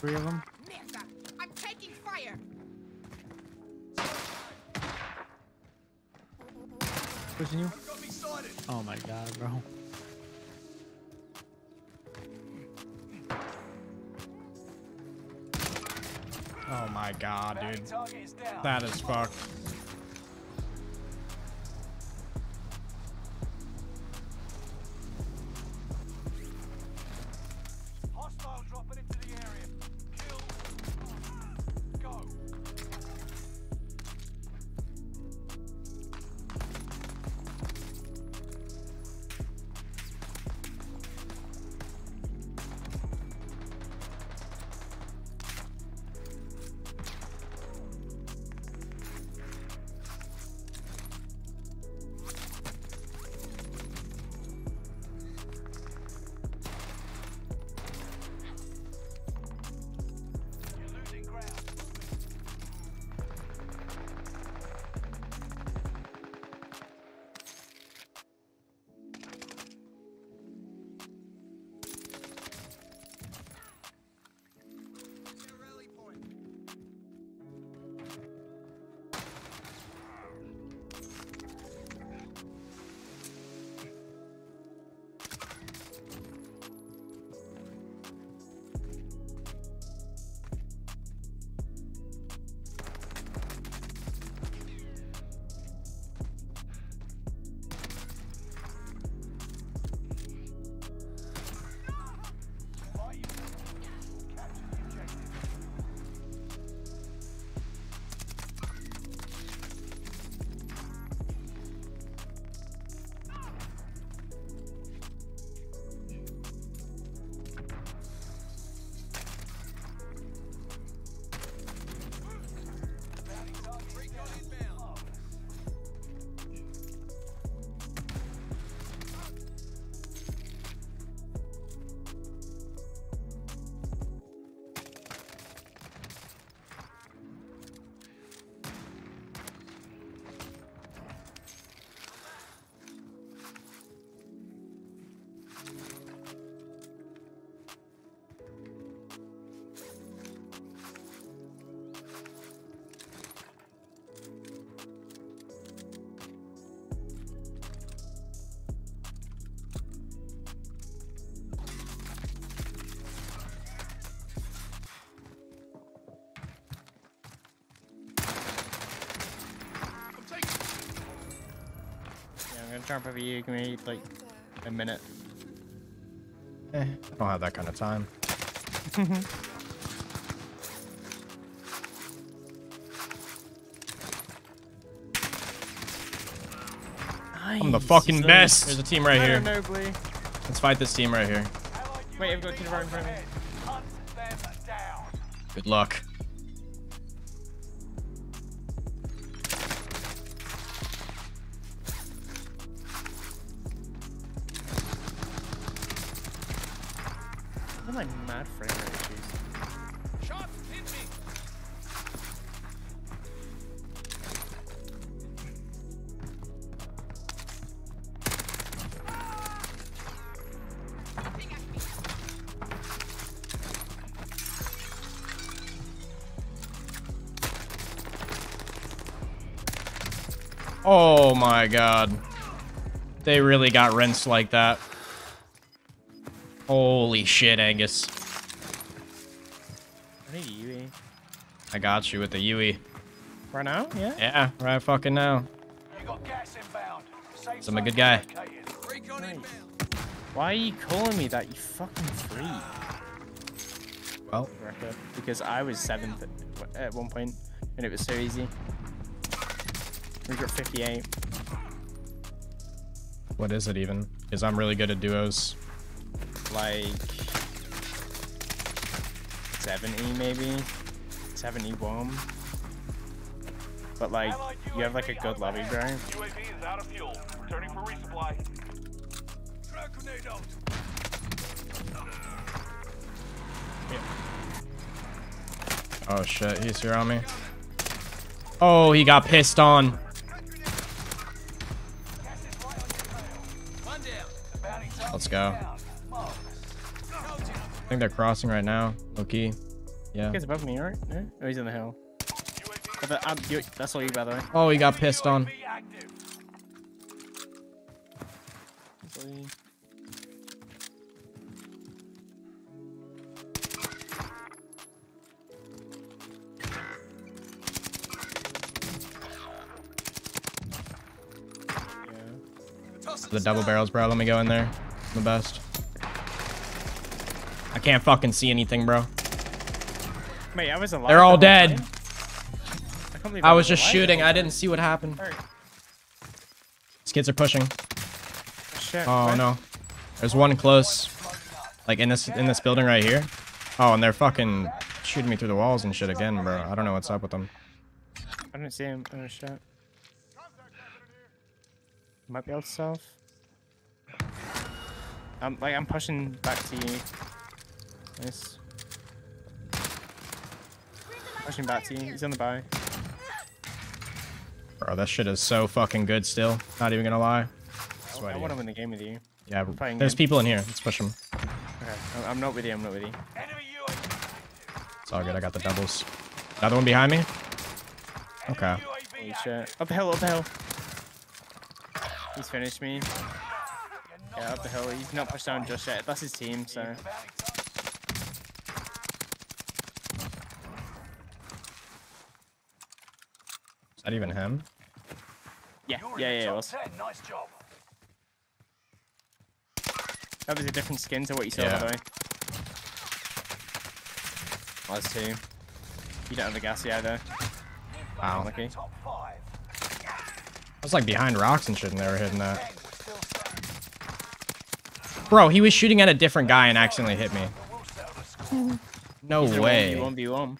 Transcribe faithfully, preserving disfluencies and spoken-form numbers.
three of them. Mirza, I'm taking fire. Pushing you. Oh my god, bro. Oh my god, dude. That is fucked. Jump over you, give me like a minute. Eh, I don't have that kind of time. Nice. I'm the fucking best. There's a team right here. Let's fight this team right here. Wait, I've got two right in front of me. Good luck. Oh my god. They really got rinsed like that. Holy shit, Angus. I need a U E. I got you with the U E. Right now? Yeah? Yeah, right fucking now. You got gas inbound. So I'm a good guy. Nice. Why are you calling me that, you fucking freak? Well. Because I was seventh at one point, and it was so easy. We got fifty-eight. What is it even? Because I'm really good at duos. Like seventy maybe, seventy-one. But like you have like a good lobby, bro. U A V is out of fuel. Returning for resupply. Yeah. Oh shit, he's here on me. Oh, he got pissed on. Let's go. I think they're crossing right now. Low key. Yeah. This guy's above me, right? No? Oh, he's in the hill. I'm, you, that's all you, by the way. Oh, he got pissed on. The double barrels, bro. Let me go in there. I'm the best. I can't fucking see anything, bro. Wait, I was alive. They're all dead. I, I was just shooting. I didn't see what happened. Right. These kids are pushing. Shit, oh where? No. There's one close. Like in this in this building right here. Oh, and they're fucking shooting me through the walls and shit again, bro. I don't know what's up with them. I didn't see him. Oh shit. Might be out south. I'm like I'm pushing back to you. Nice. Pushing back to you. He's on the buy. Bro, that shit is so fucking good still. Not even gonna lie. I, I want to win the game with you. Yeah, there's again. People in here. Let's push them. Okay, I'm not with you. I'm not with you. It's all good. I got the doubles. Another one behind me. Okay. Holy shit. Up the hill. Up the hill. He's finished me. Yeah, up the hill. He's not pushed down just yet. That's his team, so. Is that even him? Yeah, yeah, yeah, it was. Nice job. That was a different skin to what you saw, yeah. By the way. Oh, that's two. You don't have the gas yet, though. Wow. Lucky. I was like behind rocks and shit and they were hitting that. Bro, he was shooting at a different guy and accidentally hit me. No way. one v one.